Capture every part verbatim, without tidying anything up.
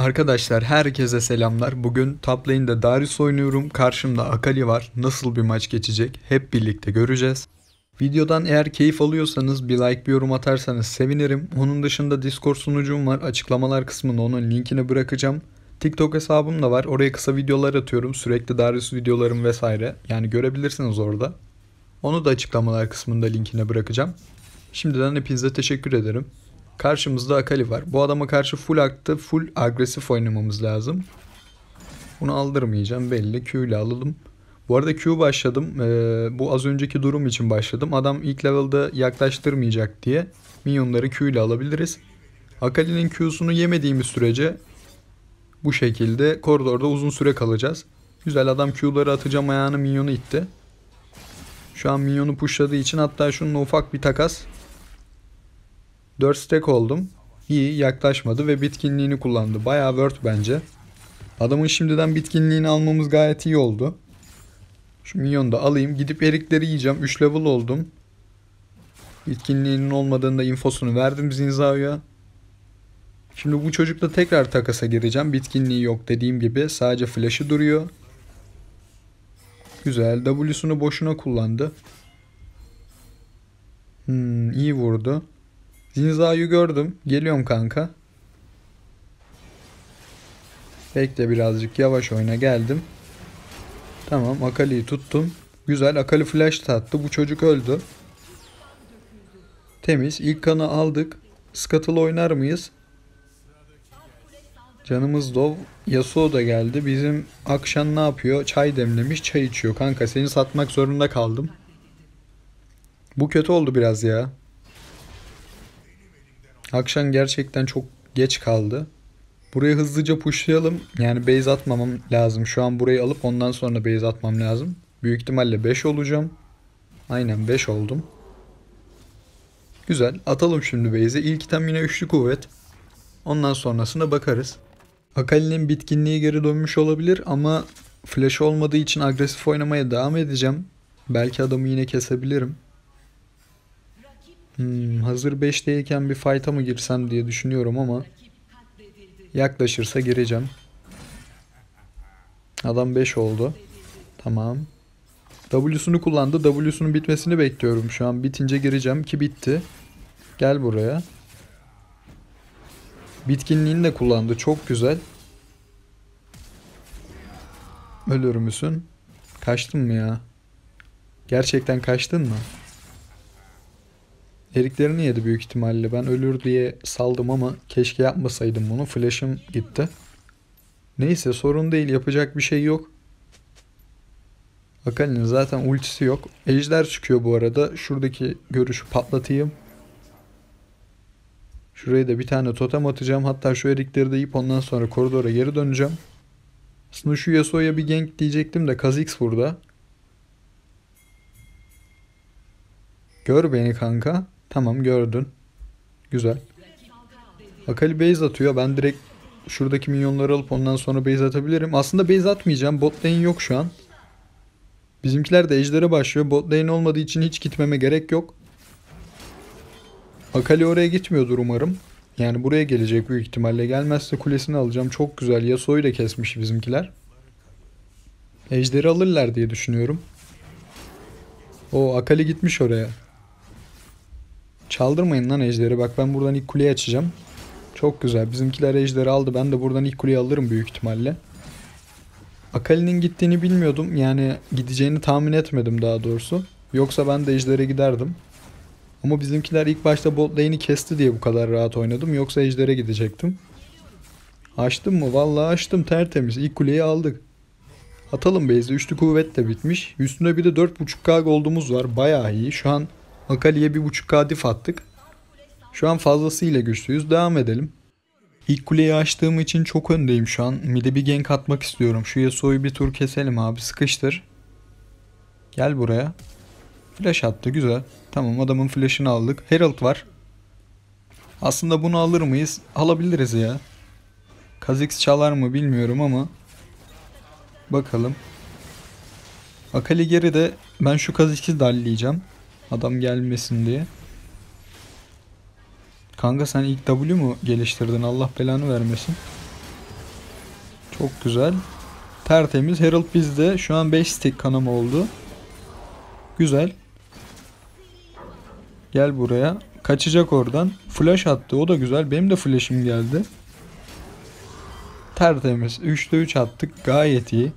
Arkadaşlar herkese selamlar. Bugün top lane'de Darius oynuyorum. Karşımda Akali var. Nasıl bir maç geçecek hep birlikte göreceğiz. Videodan eğer keyif alıyorsanız bir like bir yorum atarsanız sevinirim. Onun dışında Discord sunucum var. Açıklamalar kısmına onun linkini bırakacağım. TikTok hesabım da var. Oraya kısa videolar atıyorum. Sürekli Darius videolarım vesaire. Yani görebilirsiniz orada. Onu da açıklamalar kısmında linkine bırakacağım. Şimdiden hepinize teşekkür ederim. Karşımızda Akali var. Bu adama karşı full aktı, full agresif oynamamız lazım. Bunu aldırmayacağım belli. Q ile alalım. Bu arada Q başladım. Ee, bu az önceki durum için başladım. Adam ilk level'da yaklaştırmayacak diye minyonları Q ile alabiliriz. Akali'nin Q'sunu yemediğimiz sürece bu şekilde koridorda uzun süre kalacağız. Güzel, adam Q'ları atacağım, ayağını minyonu itti. Şu an minyonu pushladığı için hatta şununla ufak bir takas. dört stack oldum. İyi, yaklaşmadı ve bitkinliğini kullandı. Bayağı worth bence. Adamın şimdiden bitkinliğini almamız gayet iyi oldu. Şu minyonu da alayım. Gidip erikleri yiyeceğim. üç level oldum. Bitkinliğinin olmadığında infosunu verdim Zinzao'ya. Şimdi bu çocukla tekrar takasa gireceğim. Bitkinliği yok dediğim gibi. Sadece flash'ı duruyor. Güzel. W'sunu boşuna kullandı. Hmm, iyi vurdu. Zinza'yı gördüm. Geliyorum kanka. Bekle birazcık, yavaş oyna, geldim. Tamam, Akali'yi tuttum. Güzel, Akali flash attı. Bu çocuk öldü. Temiz. İlk kanı aldık. Scuttle oynar mıyız? Canımız dov. Yasuo da geldi. Bizim Akşan ne yapıyor? Çay demlemiş, çay içiyor. Kanka seni satmak zorunda kaldım. Bu kötü oldu biraz ya. Akşam gerçekten çok geç kaldı. Burayı hızlıca pushlayalım. Yani base atmamam lazım. Şu an burayı alıp ondan sonra base atmam lazım. Büyük ihtimalle beş olacağım. Aynen beş oldum. Güzel. Atalım şimdi base'e. İlk item yine üçlü kuvvet. Ondan sonrasına bakarız. Akali'nin bitkinliği geri dönmüş olabilir ama flash olmadığı için agresif oynamaya devam edeceğim. Belki adamı yine kesebilirim. Hmm, hazır beşteyken bir fight'a mı girsem diye düşünüyorum ama yaklaşırsa gireceğim. Adam beş oldu. Tamam. W'sunu kullandı. W'sunun bitmesini bekliyorum şu an. Bitince gireceğim ki bitti. Gel buraya. Bitkinliğini de kullandı. Çok güzel. Ölür müsün? Kaçtın mı ya? Gerçekten kaçtın mı? Eriklerini yedi büyük ihtimalle. Ben ölür diye saldım ama keşke yapmasaydım bunu. Flash'ım gitti. Neyse, sorun değil. Yapacak bir şey yok. Akali'nin zaten ultisi yok. Ejder çıkıyor bu arada. Şuradaki görüşü patlatayım. Şuraya da bir tane totem atacağım. Hatta şu erikleri de yiyip ondan sonra koridora geri döneceğim. Aslında şu Yasuo'ya bir gank diyecektim de Kha'zix burada. Gör beni kanka. Tamam, gördün. Güzel. Akali base atıyor. Ben direkt şuradaki minyonları alıp ondan sonra base atabilirim. Aslında base atmayacağım. Bot lane yok şu an. Bizimkiler de ejder'e başlıyor. Bot lane olmadığı için hiç gitmeme gerek yok. Akali oraya gitmiyordur umarım. Yani buraya gelecek büyük ihtimalle. Gelmezse kulesini alacağım. Çok güzel. Yasuo'yu da kesmiş bizimkiler. Ejder'i alırlar diye düşünüyorum. O Akali gitmiş oraya. Çaldırmayın lan ejderi. Bak ben buradan ilk kuleyi açacağım. Çok güzel. Bizimkiler ejderi aldı. Ben de buradan ilk kuleyi alırım büyük ihtimalle. Akali'nin gittiğini bilmiyordum. Yani gideceğini tahmin etmedim daha doğrusu. Yoksa ben de ejdere giderdim. Ama bizimkiler ilk başta bot lane'i kesti diye bu kadar rahat oynadım. Yoksa ejdere gidecektim. Açtım mı? Vallahi açtım. Tertemiz. İlk kuleyi aldık. Atalım base'e. Üçlü kuvvet de bitmiş. Üstüne bir de dört buçuk k gold'umuz var. Bayağı iyi. Şu an Akali'ye bir buçuk k dif attık. Şu an fazlasıyla güçlüyüz. Devam edelim. İlk kuleyi açtığım için çok öndeyim şu an. Mid'e bir gank atmak istiyorum. Şu Yasuo'yu bir tur keselim abi. Sıkıştır. Gel buraya. Flash attı. Güzel. Tamam, adamın flash'ını aldık. Herald var. Aslında bunu alır mıyız? Alabiliriz ya. Kha'zix çalar mı bilmiyorum ama bakalım. Akali geride. Ben şu Kha'zix'i dalleyeceğim. Adam gelmesin diye. Kanka sen ilk W mu geliştirdin? Allah belanı vermesin. Çok güzel. Tertemiz. Herald bizde. Şu an beş stack kanama oldu. Güzel. Gel buraya. Kaçacak oradan. Flash attı. O da güzel. Benim de flash'im geldi. Tertemiz. üçte üç attık. Gayet iyi.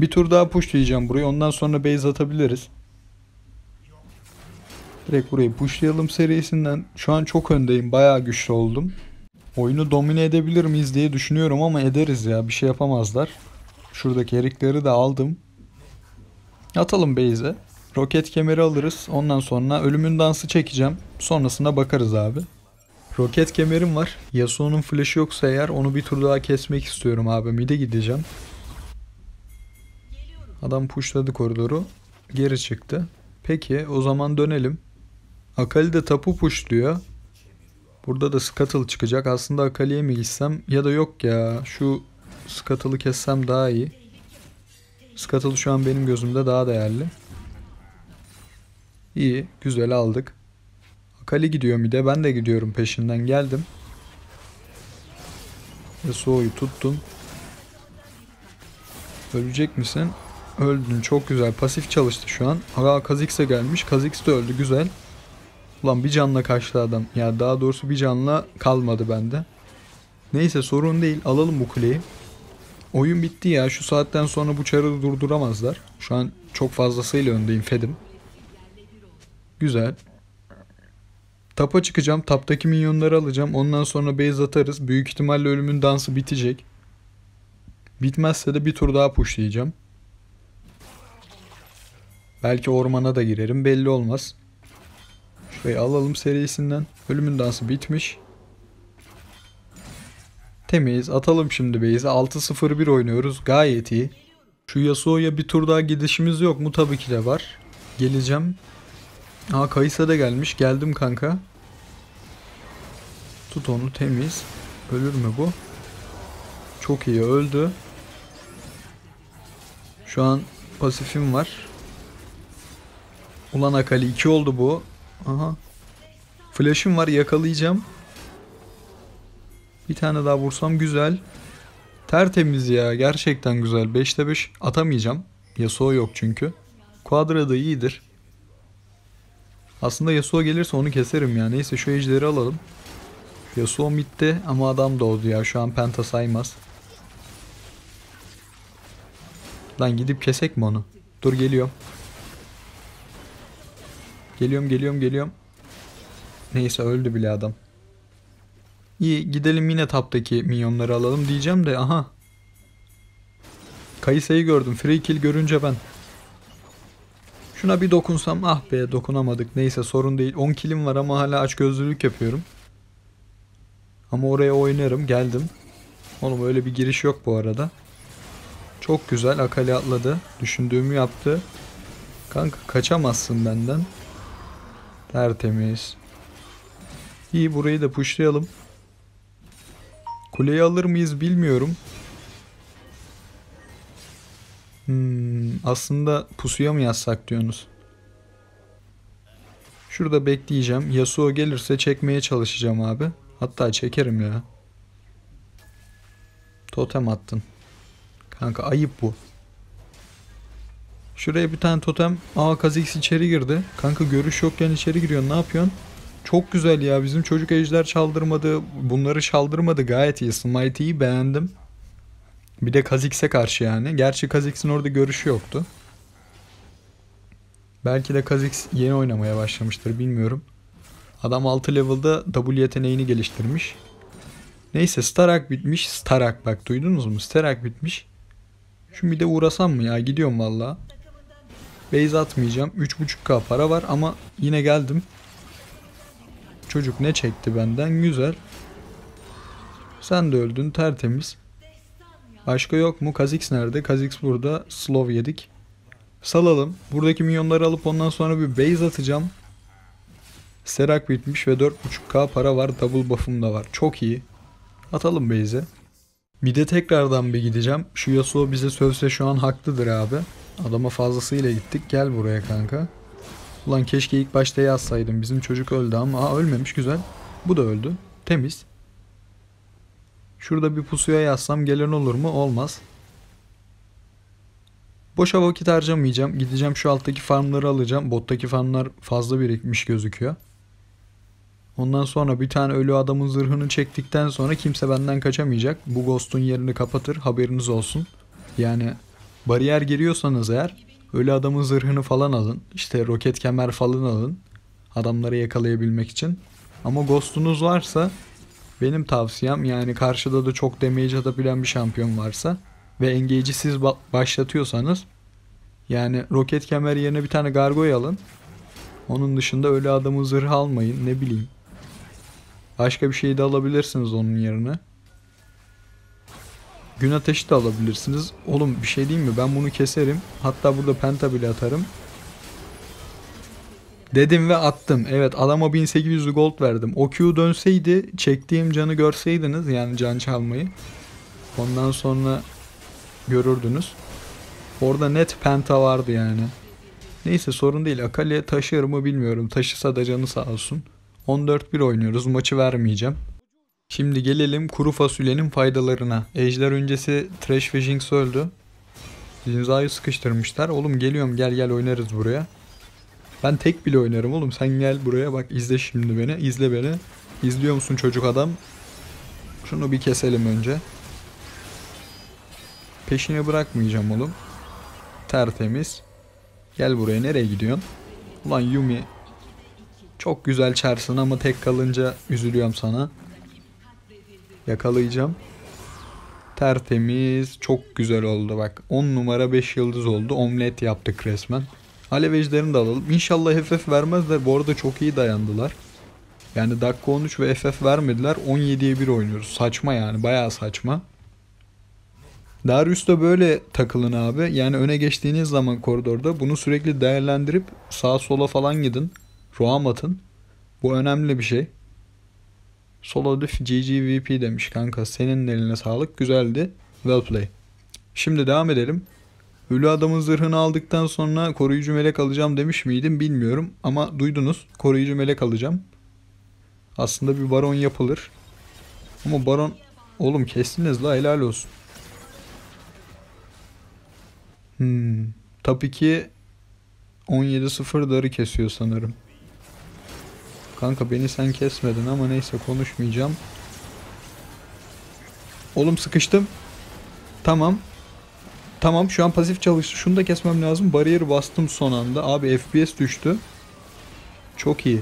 Bir tur daha pushlayacağım burayı. Ondan sonra base atabiliriz. Direkt burayı pushlayalım serisinden. Şu an çok öndeyim. Bayağı güçlü oldum. Oyunu domine edebilir miyiz diye düşünüyorum ama ederiz ya. Bir şey yapamazlar. Şuradaki erikleri de aldım. Atalım base'e. Roket kemeri alırız. Ondan sonra ölümün dansı çekeceğim. Sonrasına bakarız abi. Roket kemerim var. Yasuo'nun flash'ı yoksa eğer onu bir tur daha kesmek istiyorum abi. Mid'e gideceğim. Adam pushladı koridoru. Geri çıktı. Peki o zaman dönelim. Akali de tapu pushluyor. Burada da scuttle çıkacak. Aslında Akali'ye mi gitsem ya da yok ya. Şu scuttle'ı kessem daha iyi. Scuttle şu an benim gözümde daha değerli. İyi. Güzel aldık. Akali gidiyor mid'e. Ben de gidiyorum peşinden. Geldim. Yasuo'yu tuttum. Ölecek misin? Öldün. Çok güzel. Pasif çalıştı şu an. Aa, Kha'zix'e gelmiş. Kha'zix de öldü. Güzel. Ulan bir canla kaçtı adam. Ya daha doğrusu bir canla kalmadı bende. Neyse sorun değil. Alalım bu kuleyi. Oyun bitti ya. Şu saatten sonra bu çarı durduramazlar. Şu an çok fazlasıyla öndeyim. Fedim. Güzel. Tapa çıkacağım. Taptaki minyonları alacağım. Ondan sonra base atarız. Büyük ihtimalle ölümün dansı bitecek. Bitmezse de bir tur daha pushlayacağım. Belki ormana da girerim. Belli olmaz. Şurayı alalım serisinden. Ölümün dansı bitmiş. Temiz. Atalım şimdi base'e. altı sıfır bir oynuyoruz. Gayet iyi. Şu Yasuo'ya bir tur daha gidişimiz yok mu? Tabii ki de var. Geleceğim. Aa, Kaysa da gelmiş. Geldim kanka. Tut onu. Temiz. Ölür mü bu? Çok iyi. Öldü. Şu an pasifim var. Ulan Akali iki oldu bu. Aha. Flash'ım var. Yakalayacağım. Bir tane daha vursam güzel. Tertemiz ya. Gerçekten güzel. beşte beş atamayacağım. Yasuo yok çünkü. Quadra da iyidir. Aslında Yasuo gelirse onu keserim ya. Neyse şu ejderi alalım. Yasuo midde ama adam doğdu ya. Şu an penta saymaz. Lan gidip kesek mi onu? Dur geliyorum. Geliyorum geliyorum geliyorum. Neyse öldü bile adam. İyi gidelim yine taptaki minyonları alalım diyeceğim de aha. Kaysa'yı gördüm. Free kill görünce ben. Şuna bir dokunsam ah be dokunamadık. Neyse sorun değil. on killim var ama hala açgözlülük yapıyorum. Ama oraya oynarım. Geldim. Oğlum öyle bir giriş yok bu arada. Çok güzel. Akali atladı. Düşündüğümü yaptı. Kanka kaçamazsın benden. Tertemiz. İyi burayı da pushlayalım. Kuleyi alır mıyız bilmiyorum. Hmm, aslında pusuya mı yazsak diyorsunuz? Şurada bekleyeceğim. Yasuo gelirse çekmeye çalışacağım abi. Hatta çekerim ya. Totem attın. Kanka ayıp bu. Şuraya bir tane totem. Aa Kha'zix içeri girdi. Kanka görüş yokken içeri giriyorsun. Ne yapıyorsun? Çok güzel ya. Bizim çocuk ejder çaldırmadı. Bunları çaldırmadı. Gayet iyi. Smite'yi beğendim. Bir de Kha'zix'e karşı yani. Gerçi Kha'zix'in orada görüşü yoktu. Belki de Kha'zix yeni oynamaya başlamıştır. Bilmiyorum. Adam altı level'da W yeteneğini geliştirmiş. Neyse Starak bitmiş. Starak bak duydunuz mu? Starak bitmiş. Şu bir de uğrasam mı ya? Gidiyorum valla. Base atmayacağım. üç buçuk K para var ama yine geldim. Çocuk ne çekti benden? Güzel. Sen de öldün. Tertemiz. Başka yok mu? Kha'zix nerede? Kha'zix burada. Slow yedik. Salalım. Buradaki minyonları alıp ondan sonra bir base atacağım. Serak bitmiş ve dört buçuk K para var. Double buff'um da var. Çok iyi. Atalım base'e. Bir de tekrardan bir gideceğim. Şu Yasuo bize sövse şu an haklıdır abi. Adama fazlasıyla gittik. Gel buraya kanka. Ulan keşke ilk başta yazsaydım. Bizim çocuk öldü ama. Aa ölmemiş. Güzel. Bu da öldü. Temiz. Şurada bir pusuya yazsam gelen olur mu? Olmaz. Boşa vakit harcamayacağım. Gideceğim şu alttaki farmları alacağım. Bottaki farmlar fazla birikmiş gözüküyor. Ondan sonra bir tane ölü adamın zırhını çektikten sonra kimse benden kaçamayacak. Bu ghost'un yerini kapatır. Haberiniz olsun. Yani bariyer giriyorsanız eğer ölü adamın zırhını falan alın. İşte roket kemer falan alın. Adamları yakalayabilmek için. Ama ghost'unuz varsa benim tavsiyem, yani karşıda da çok damage atabilen bir şampiyon varsa ve engage'i siz başlatıyorsanız, yani roket kemer yerine bir tane gargoyle alın. Onun dışında öyle adamın zırhı almayın, ne bileyim. Başka bir şey de alabilirsiniz onun yerine. Gün ateşi de alabilirsiniz. Oğlum bir şey diyeyim mi? Ben bunu keserim. Hatta burada penta bile atarım. Dedim ve attım. Evet, adama bin sekiz yüz gold verdim. O Q dönseydi, çektiğim canı görseydiniz, yani can çalmayı. Ondan sonra görürdünüz. Orada net penta vardı yani. Neyse, sorun değil. Akali taşır mı bilmiyorum. Taşısa da canı sağ olsun. on dört bir oynuyoruz. Maçı vermeyeceğim. Şimdi gelelim kuru fasulyenin faydalarına. Ejder öncesi Trash ve Jinx öldü. Zinza'yı sıkıştırmışlar. Oğlum geliyorum, gel gel oynarız buraya. Ben tek bile oynarım oğlum. Sen gel buraya, bak izle şimdi beni. İzle beni. İzliyor musun çocuk adam? Şunu bir keselim önce. Peşine bırakmayacağım oğlum. Tertemiz. Gel buraya, nereye gidiyorsun? Ulan Yumi. Çok güzel çarpsın ama tek kalınca üzülüyorum sana. Yakalayacağım. Tertemiz. Çok güzel oldu bak. on numara beş yıldız oldu. Omlet yaptık resmen. Alev ejderini de alalım. İnşallah F F vermezler. Bu arada çok iyi dayandılar. Yani dakika on üç ve F F vermediler. on yediye bir oynuyoruz. Saçma yani. Bayağı saçma. Darius'ta böyle takılın abi. Yani öne geçtiğiniz zaman koridorda bunu sürekli değerlendirip sağa sola falan gidin. Roam atın. Bu önemli bir şey. Solo diff G G V P demiş kanka. Senin eline sağlık. Güzeldi. Well play. Şimdi devam edelim. Ölü adamın zırhını aldıktan sonra koruyucu melek alacağım demiş miydim bilmiyorum. Ama duydunuz. Koruyucu melek alacağım. Aslında bir baron yapılır. Ama baron... Oğlum kestiniz la, helal olsun. Hmm. Top iki on yedi sıfır darı kesiyor sanırım. Kanka beni sen kesmedin ama neyse, konuşmayacağım. Oğlum sıkıştım. Tamam. Tamam, şu an pasif çalıştı. Şunu da kesmem lazım. Bariyeri bastım son anda. Abi F P S düştü. Çok iyi.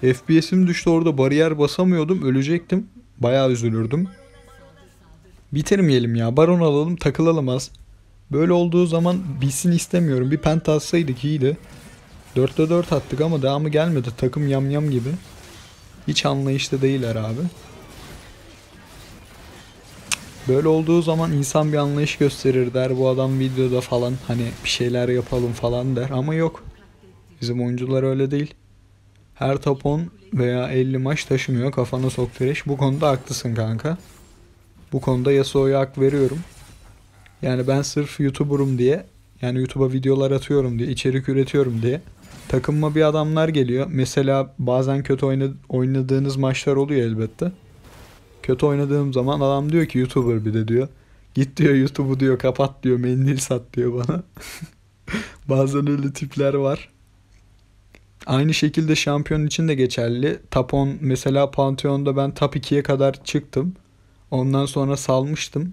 F P S'im düştü orada. Bariyer basamıyordum. Ölecektim. Bayağı üzülürdüm. Bitirmeyelim ya. Baron alalım. Takılalım az. Böyle olduğu zaman bitsin istemiyorum. Bir penta atsaydık iyiydi. dörtte dört attık ama devamı gelmedi. Takım yamyam gibi. Hiç anlayışlı değiller abi. Böyle olduğu zaman insan bir anlayış gösterir, der bu adam videoda falan, hani bir şeyler yapalım falan der ama yok. Bizim oyuncular öyle değil. Her top on veya elli maç taşımıyor, kafana sok tereş. Bu konuda haklısın kanka. Bu konuda Yasuo'ya hak veriyorum. Yani ben sırf YouTuber'um diye, yani YouTube'a videolar atıyorum diye, içerik üretiyorum diye takımıma bir adamlar geliyor. Mesela bazen kötü oynadığınız maçlar oluyor elbette. Kötü oynadığım zaman adam diyor ki, YouTuber bir de diyor. Git diyor YouTube'u diyor, kapat diyor, mendil sat diyor bana. Bazen öyle tipler var. Aynı şekilde şampiyon için de geçerli. Top on mesela Pantheon'da ben top ikiye kadar çıktım. Ondan sonra salmıştım.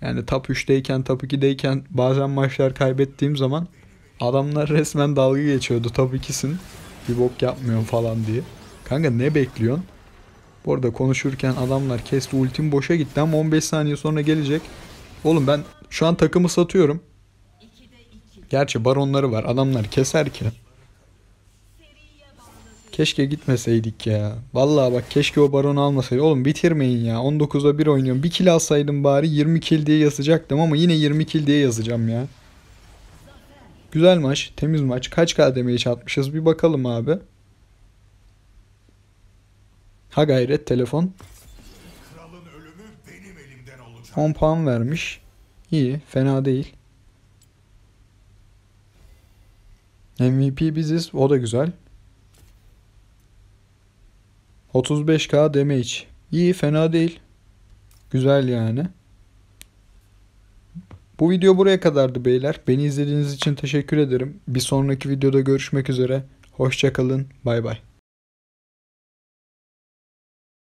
Yani top üçteyken top ikideyken bazen maçlar kaybettiğim zaman adamlar resmen dalga geçiyordu. Top ikisin bir bok yapmıyorsun falan diye. Kanka ne bekliyorsun? Bu arada konuşurken adamlar kesti, ultim boşa gitti ama on beş saniye sonra gelecek. Oğlum ben şu an takımı satıyorum. Gerçi baronları var, adamlar keser ki. Keşke gitmeseydik ya. Vallahi bak, keşke o baronu almasaydı. Oğlum bitirmeyin ya, on dokuza bir oynuyorum. Bir kill alsaydım bari, yirmi kill diye yazacaktım ama yine yirmi kill diye yazacağım ya. Güzel maç, temiz maç. Kaç kademeye çatmışız bir bakalım abi. Ha gayret, telefon. Kralın ölümü benim elimden olacak. on puan vermiş. İyi, fena değil. M V P biziz, o da güzel. otuz beş bin damage. İyi, fena değil. Güzel yani. Bu video buraya kadardı beyler. Beni izlediğiniz için teşekkür ederim. Bir sonraki videoda görüşmek üzere. Hoşça kalın. Bay bay.